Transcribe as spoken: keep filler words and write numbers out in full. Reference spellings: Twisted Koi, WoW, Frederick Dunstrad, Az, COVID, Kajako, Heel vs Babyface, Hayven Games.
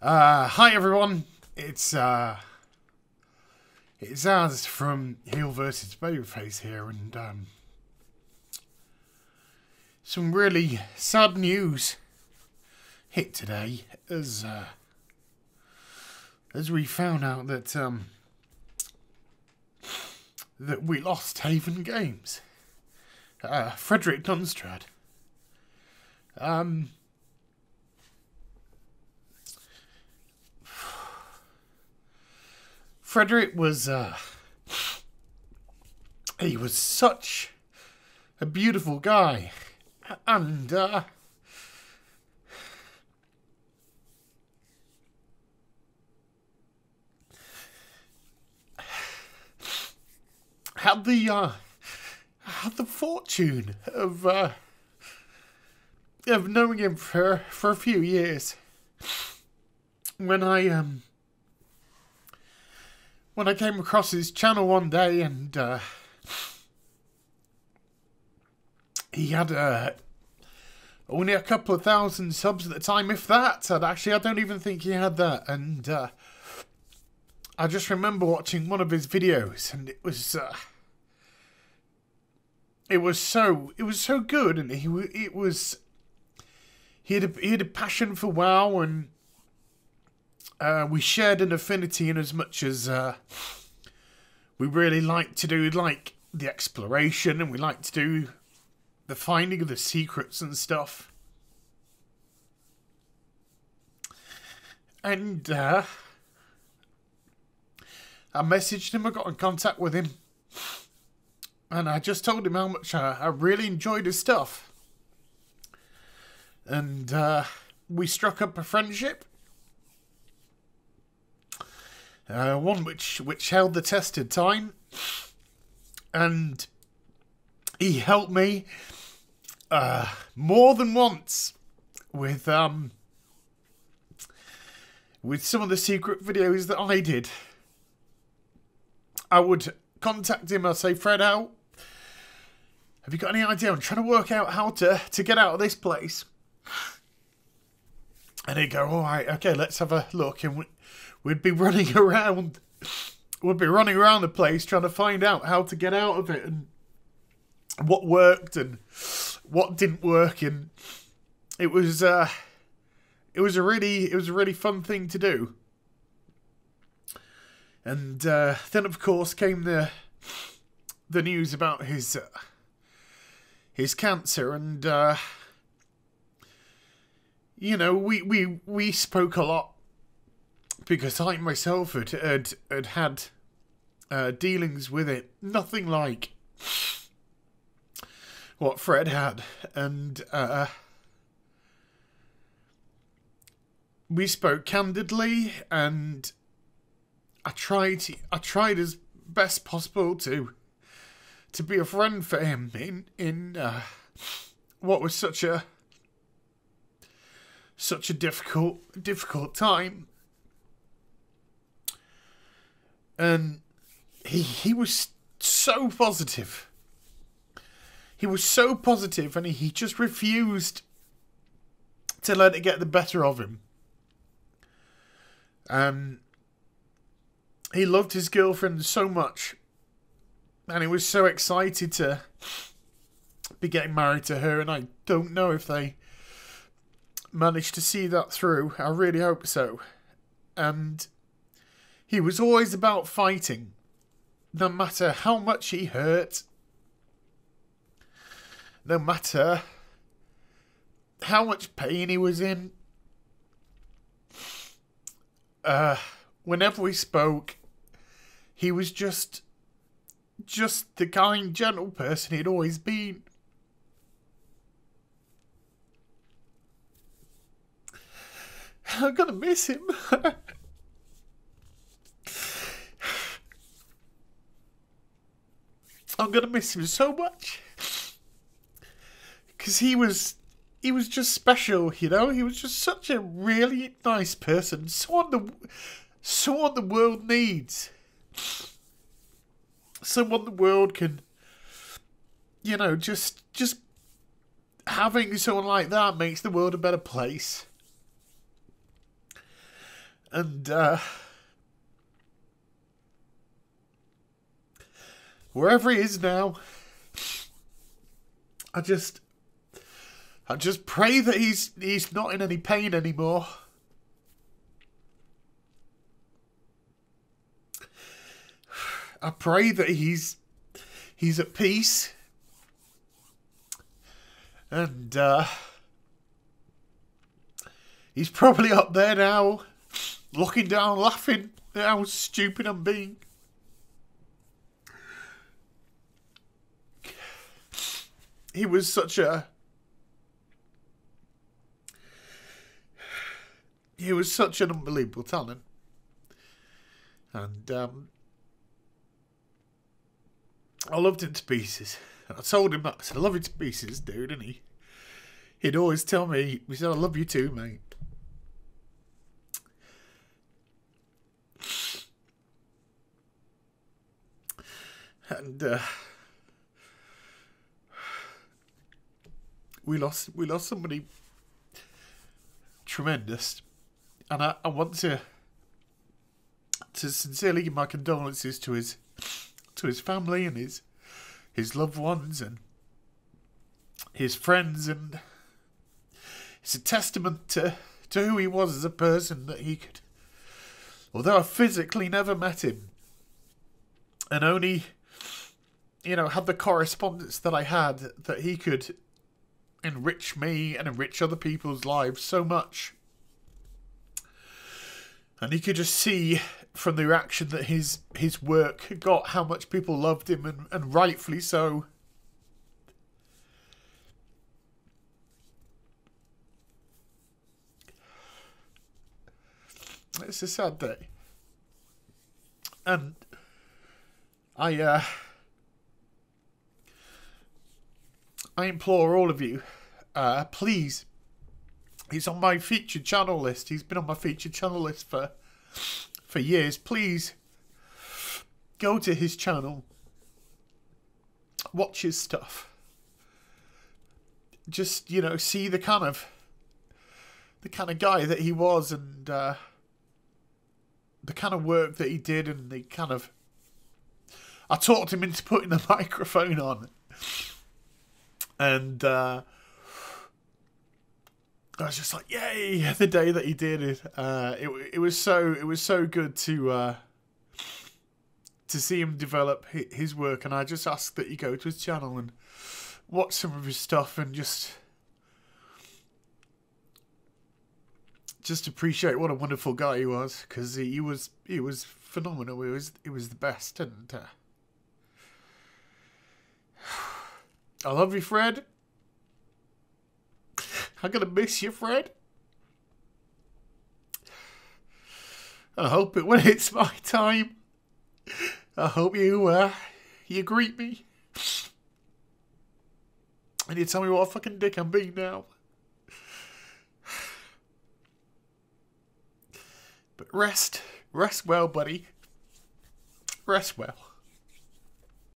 Uh, hi everyone, it's uh, it's Az from Heel vs Babyface here, and um, some really sad news hit today as uh, as we found out that um, that we lost Hayven Games, uh, Frederick Dunstrad. Um. Frederick was, uh, he was such a beautiful guy, and, uh, had the, uh, had the fortune of, uh, of knowing him for, for a few years, when I, um, When I came across his channel one day, and uh, he had uh, only a couple of thousand subs at the time, if that. And actually, I don't even think he had that. And uh, I just remember watching one of his videos, and it was uh, it was so it was so good, and he it was he had a, he had a passion for WoW, and Uh, we shared an affinity in as much as uh, we really like to do like the exploration, and we like to do the finding of the secrets and stuff. And uh, I messaged him, I got in contact with him, and I just told him how much I, I really enjoyed his stuff. And uh, we struck up a friendship. Uh, one which which held the test of time, and he helped me uh, more than once with um with some of the secret videos that I did. I would contact him. I'd say, "Fred, out. Have you got any idea? I'm trying to work out how to to get out of this place." And he'd go, "All right, okay, let's have a look." And we, We'd be running around, we'd be running around the place trying to find out how to get out of it, and what worked and what didn't work, and it was, uh, it was a really, it was a really fun thing to do. And uh, then, of course, came the the news about his uh, his cancer, and uh, you know, we we we spoke a lot, because I myself had had, had, had uh, dealings with it. Nothing like what Fred had. And uh, we spoke candidly, and I tried I tried as best possible to to be a friend for him in in uh, what was such a such a difficult difficult time. And he he was so positive. He was so positive, and he just refused to let it get the better of him. Um, he loved his girlfriend so much, and he was so excited to be getting married to her. And I don't know if they managed to see that through. I really hope so. And he was always about fighting, no matter how much he hurt, no matter how much pain he was in. Uh, whenever we spoke, he was just, just the kind, gentle person he'd always been. I'm gonna miss him. I'm gonna miss him so much, because he was, he was just special, you know. He was just such a really nice person, so what the, so what the world needs, someone the world can, you know, just, just having someone like that makes the world a better place. And uh, wherever he is now, I just, I just pray that he's he's not in any pain anymore. I pray that he's he's at peace. And uh, he's probably up there now, looking down, laughing at how stupid I'm being. He was such a... He was such an unbelievable talent. And um, I loved him to pieces. And I told him that. I said, I love you to pieces, dude. And he, he'd always tell me, he said, I love you too, mate. And uh, we lost, we lost somebody tremendous, and I, I want to to sincerely give my condolences to his to his family and his his loved ones and his friends, and it's a testament to to who he was as a person that he could, although I physically never met him, and only, you know, had the correspondence that I had, that he could enrich me and enrich other people's lives so much. And you could just see from the reaction that his his work got how much people loved him, and, and rightfully so. It's a sad day. And I uh I implore all of you, uh, please, he's on my featured channel list. He's been on my featured channel list for for years. Please go to his channel, watch his stuff. Just, you know, see the kind of the kind of guy that he was, and uh, the kind of work that he did, and the kind of... I talked him into putting the microphone on. And uh, I was just like, "Yay!" The day that he did it, uh, it it was so it was so good to uh, to see him develop his work. And I just ask that you go to his channel and watch some of his stuff, and just just appreciate what a wonderful guy he was, because he was he was phenomenal. He was he was the best, and. Uh, I love you, Fred. I'm going to miss you, Fred. I hope it, when it's my time, I hope you uh, you greet me. And you tell me what a fucking dick I'm being now. But rest. Rest well, buddy. Rest well.